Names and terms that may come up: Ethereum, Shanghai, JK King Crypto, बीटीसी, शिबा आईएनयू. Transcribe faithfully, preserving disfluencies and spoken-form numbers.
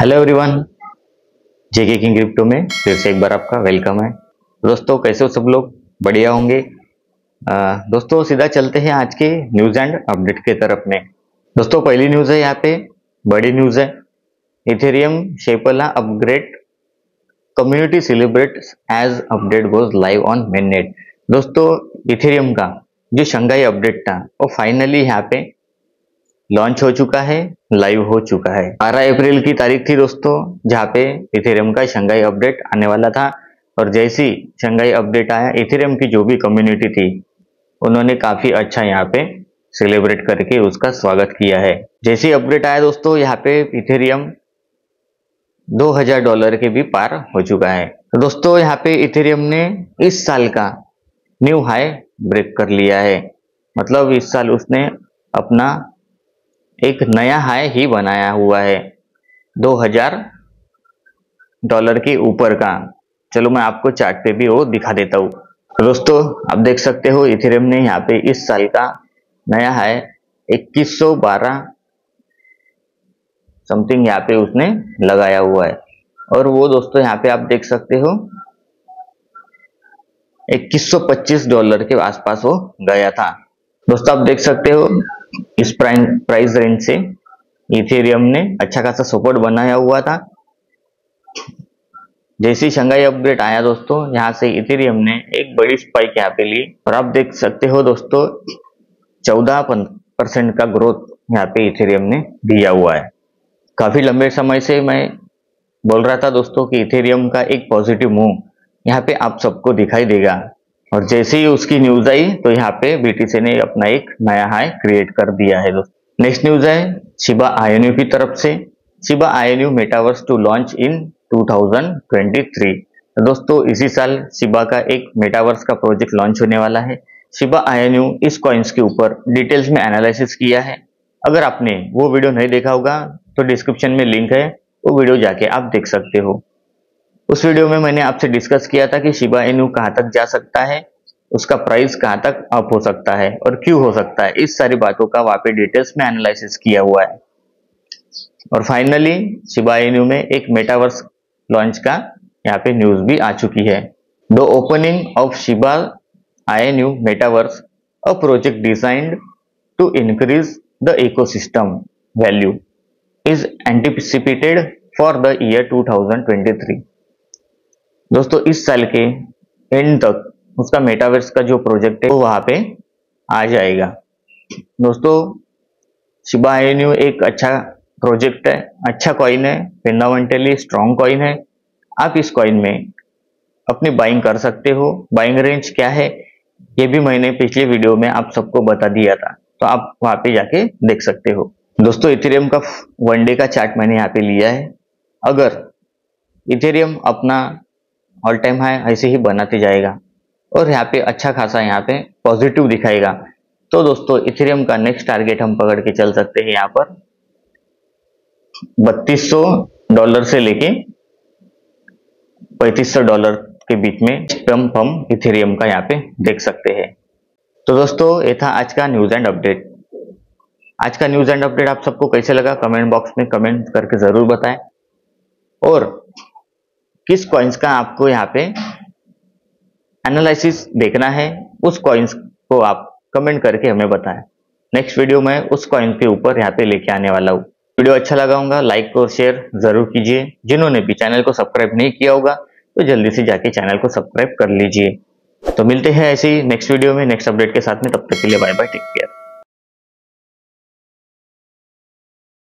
Hello everyone, JK king crypto में फिर से एक बार आपका वेलकम है। दोस्तों कैसे हो सब लोग? बढ़िया होंगे। आ, दोस्तों सीधा चलते हैं आज के न्यूज़ एंड अपडेट के तरफ में। दोस्तों पहली न्यूज़ है, यहाँ पे बड़ी न्यूज़ है, Ethereum Shapella upgrade community celebrates as update goes live on mainnet. दोस्तों इथेरियम का जो शंघाई अपडेट था वो फाइनली यहाँ पे लॉन्च हो चुका है, लाइव हो चुका है। बारह अप्रैल की तारीख थी दोस्तों, जहाँ पे इथेरियम का शंघाई अपडेट आने वाला था, और जैसी शंघाई अपडेट आया इथेरियम की जो भी कम्युनिटी थी उन्होंने काफी अच्छा यहाँ पे सेलिब्रेट करके उसका स्वागत किया है। जैसी अपडेट आया दोस्तों, यहाँ पे इथेरियम दो हज़ार डॉलर के भी पार हो चुका है। तो दोस्तों यहाँ पे इथेरियम ने इस साल का न्यू हाई ब्रेक कर लिया है, मतलब इस साल उसने अपना एक नया हाई ही बनाया हुआ है दो हज़ार डॉलर के ऊपर का। चलो मैं आपको चार्ट पे भी वो दिखा देता हूँ। तो दोस्तों आप देख सकते हो इथेरियम ने यहाँ पे इस साल का नया हाई इक्कीस सौ बारह समथिंग यहाँ पे उसने लगाया हुआ है, और वो दोस्तों यहाँ पे आप देख सकते हो इक्कीस सौ पच्चीस डॉलर के आसपास वो गया था। दोस्तों आप देख सकते हो इस प्राइस रेंज से इथेरियम ने अच्छा खासा सपोर्ट बनाया हुआ था। जैसे शंघाई अपडेट आया दोस्तों, यहाँ से इथेरियम ने एक बड़ी स्पाइक यहाँ पे ली, और आप देख सकते हो दोस्तों चौदह परसेंट का ग्रोथ यहाँ पे इथेरियम ने दिया हुआ है। काफी लंबे समय से मैं बोल रहा था दोस्तों कि इथेरियम का एक पॉजिटिव मूव यहाँ पे आप सबको दिखाई देगा, और जैसे ही उसकी न्यूज आई तो यहाँ पे बीटीसी ने अपना एक नया हाई क्रिएट कर दिया है दोस्तों। नेक्स्ट न्यूज है शिबा आईएनयू की तरफ से, शिबा आईएनयू metaverse to launch in दो हज़ार तेईस। दोस्तों इसी साल शिबा का एक मेटावर्स का प्रोजेक्ट लॉन्च होने वाला है। शिबा आईएनयू इस कॉइन्स के ऊपर डिटेल्स में एनालिसिस किया है, अगर आपने वो वीडियो नहीं देखा होगा तो डिस्क्रिप्शन में लिंक है, वो वीडियो जाके आप देख सकते हो। उस वीडियो में मैंने आपसे डिस्कस किया था कि शिबा इनू कहाँ तक जा सकता है, उसका प्राइस कहाँ तक अप हो सकता है और क्यों हो सकता है, इस सारी बातों का वहाँ पे डिटेल्स में एनालिसिस किया हुआ है। और फाइनली शिबा इनू में एक मेटावर्स लॉन्च का यहाँ पे न्यूज भी आ चुकी है। The opening of शिबा आईएनयू metaverse, a project designed to increase the ecosystem value is anticipated for the year दो हज़ार तेईस। दोस्तों इस साल के एंड तक उसका मेटावर्स का जो प्रोजेक्ट है वो वहां पे आ जाएगा। दोस्तों शिबा आईएनयू एक अच्छा प्रोजेक्ट है, अच्छा कॉइन है, फंडामेंटली स्ट्रांग कॉइन है। आप इस कॉइन में अपनी बाइंग कर सकते हो। बाइंग रेंज क्या है ये भी मैंने पिछले वीडियो में आप सबको बता दिया था, तो आप वहां पे जाके देख सकते हो। दोस्तों इथेरियम का वन डे का चार्ट मैंने यहाँ पे लिया है। अगर इथेरियम अपना ऑल टाइम हाई ऐसे ही बनाते जाएगा और यहाँ पे अच्छा खासा यहाँ पे पॉजिटिव दिखाएगा, तो दोस्तों इथेरियम का नेक्स्ट टारगेट हम पकड़ के चल सकते हैं यहाँ पर बत्तीस सौ डॉलर से लेके पैंतीस सौ डॉलर के बीच में स्टम्प हम इथेरियम का यहाँ पे देख सकते हैं। तो दोस्तों ये था आज का न्यूज एंड अपडेट। आज का न्यूज एंड अपडेट आप सबको कैसे लगा कमेंट बॉक्स में कमेंट करके जरूर बताएं, और किस कॉइन्स का आपको यहाँ पे एनालिसिस देखना है उस कॉइन्स को आप कमेंट करके हमें बताएं। नेक्स्ट वीडियो में उस कॉइन के ऊपर यहाँ पे लेके आने वाला हूँ। वीडियो अच्छा लगा होगा लाइक और शेयर जरूर कीजिए। जिन्होंने भी चैनल को सब्सक्राइब नहीं किया होगा तो जल्दी से जाके चैनल को सब्सक्राइब कर लीजिए। तो मिलते हैं ऐसे ही नेक्स्ट वीडियो में नेक्स्ट अपडेट के साथ में, तब तक के लिए बाय बाय, टेक केयर।